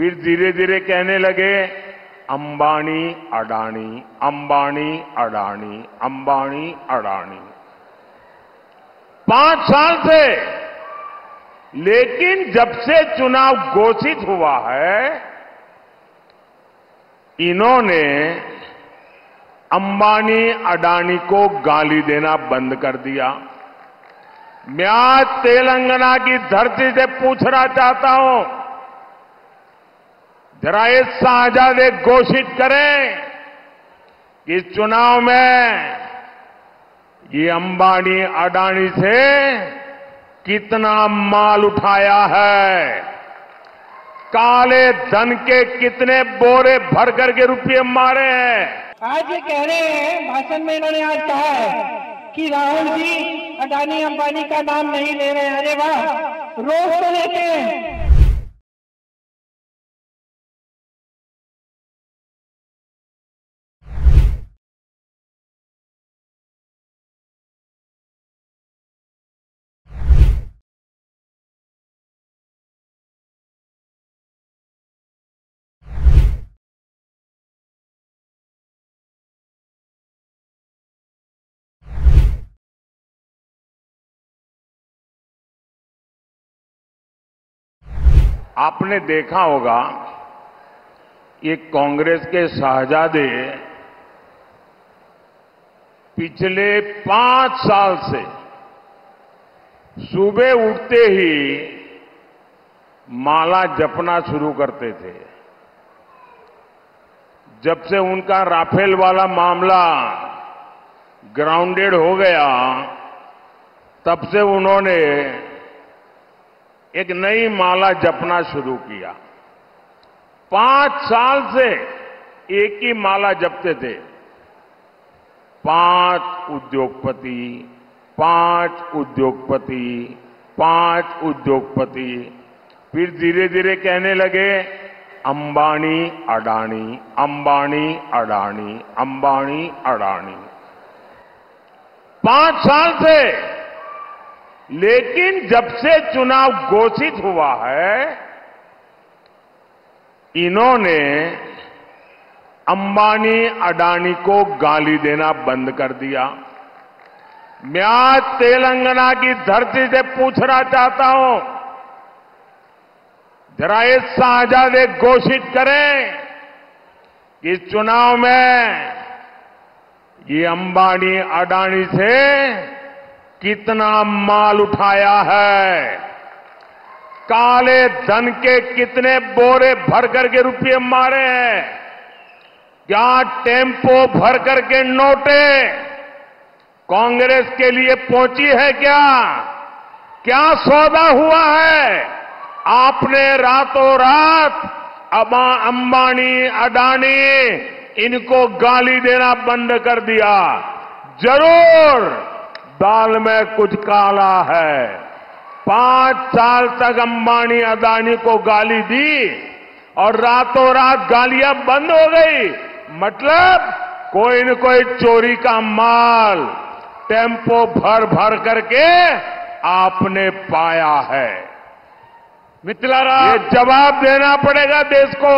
फिर धीरे धीरे कहने लगे अंबानी अडानी, अंबानी अडानी, अंबानी अडानी। 5 साल से, लेकिन जब से चुनाव घोषित हुआ है इन्होंने अंबानी अडानी को गाली देना बंद कर दिया। मैं आज तेलंगाना की धरती से पूछना चाहता हूं, जरा ये शाहजादे घोषित करें कि इस चुनाव में ये अंबानी अडानी से कितना माल उठाया है, काले धन के कितने बोरे भर करके रुपये मारे हैं। आज ये कह रहे हैं भाषण में, इन्होंने आज कहा है कि राहुल जी अडानी अंबानी का नाम नहीं ले रहे हैं। अरे वाह, रोज तो लेते हैं। आपने देखा होगा ये कांग्रेस के शाहजादे पिछले 5 साल से सुबह उठते ही माला जपना शुरू करते थे। जब से उनका राफेल वाला मामला ग्राउंडेड हो गया तब से उन्होंने एक नई माला जपना शुरू किया। 5 साल से एक ही माला जपते थे, 5 उद्योगपति, 5 उद्योगपति, 5 उद्योगपति। फिर धीरे धीरे कहने लगे अंबानी अडानी, अंबानी अडानी, अंबानी अडानी। 5 साल से, लेकिन जब से चुनाव घोषित हुआ है इन्होंने अंबानी अडानी को गाली देना बंद कर दिया। मैं आज तेलंगाना की धरती से पूछना चाहता हूं, जरा ये शाहजादे घोषित करें कि इस चुनाव में ये अंबानी अडानी से कितना माल उठाया है, काले धन के कितने बोरे भर करके रुपये मारे हैं। क्या टेम्पो भर करके नोटे कांग्रेस के लिए पहुंची है? क्या क्या सौदा हुआ है? आपने रातों रात अंबानी अडानी इनको गाली देना बंद कर दिया। जरूर दाल में कुछ काला है। 5 साल तक अंबानी अडानी को गाली दी और रातों रात गालियां बंद हो गई। मतलब कोई न कोई चोरी का माल टेम्पो भर भर करके आपने पाया है। मित्रा, ये जवाब देना पड़ेगा देश को।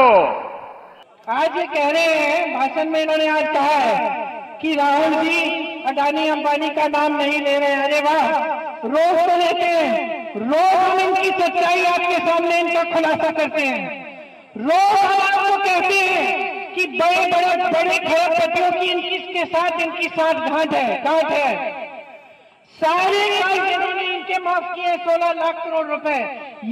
आज ये कह रहे हैं भाषण में, इन्होंने आज कहा है कि राहुल जी अडानी अंबानी का नाम नहीं ले रहे हैं। अरे वाह, रोज तो लेते हैं। रोज हम इनकी सच्चाई आपके सामने इनका खुलासा करते हैं। रोज हम आपको कहते हैं कि बड़े खरबपतियों की इनके साथ गांठ है। सारे कर्ज इन्होंने इनके माफ किए, 16 लाख करोड़ रुपए।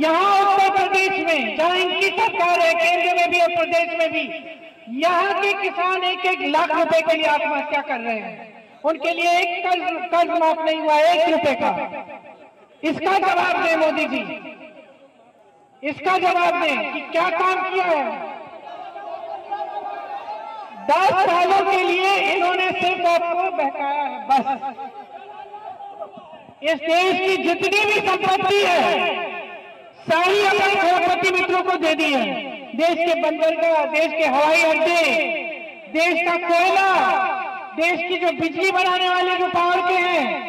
यहाँ उत्तर प्रदेश में जहाँ इनकी सरकार है, केंद्र में भी और प्रदेश में भी, यहाँ के किसान 1-1 लाख रुपए के लिए आत्महत्या कर रहे हैं। उनके लिए एक कर्ज माफ नहीं हुआ 1 रुपए का। इसका जवाब दें मोदी जी, इसका जवाब दें कि क्या काम किया है। 10 सालों के लिए इन्होंने सिर्फ आपको बहकाया है, बस। इस देश की जितनी भी संपत्ति है सारी अपने करोड़पति मित्रों को दे दी है। देश के बंदरगाह, देश के हवाई अड्डे, देश का कोयला, देश की जो बिजली बनाने वाले जो पावर के हैं,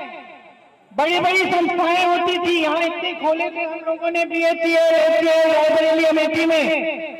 बड़ी संस्थाएं होती थी। यहाँ इतने खोले थे हम लोगों ने, BHEL, HCL, लाइब्रेरी, एमएटी में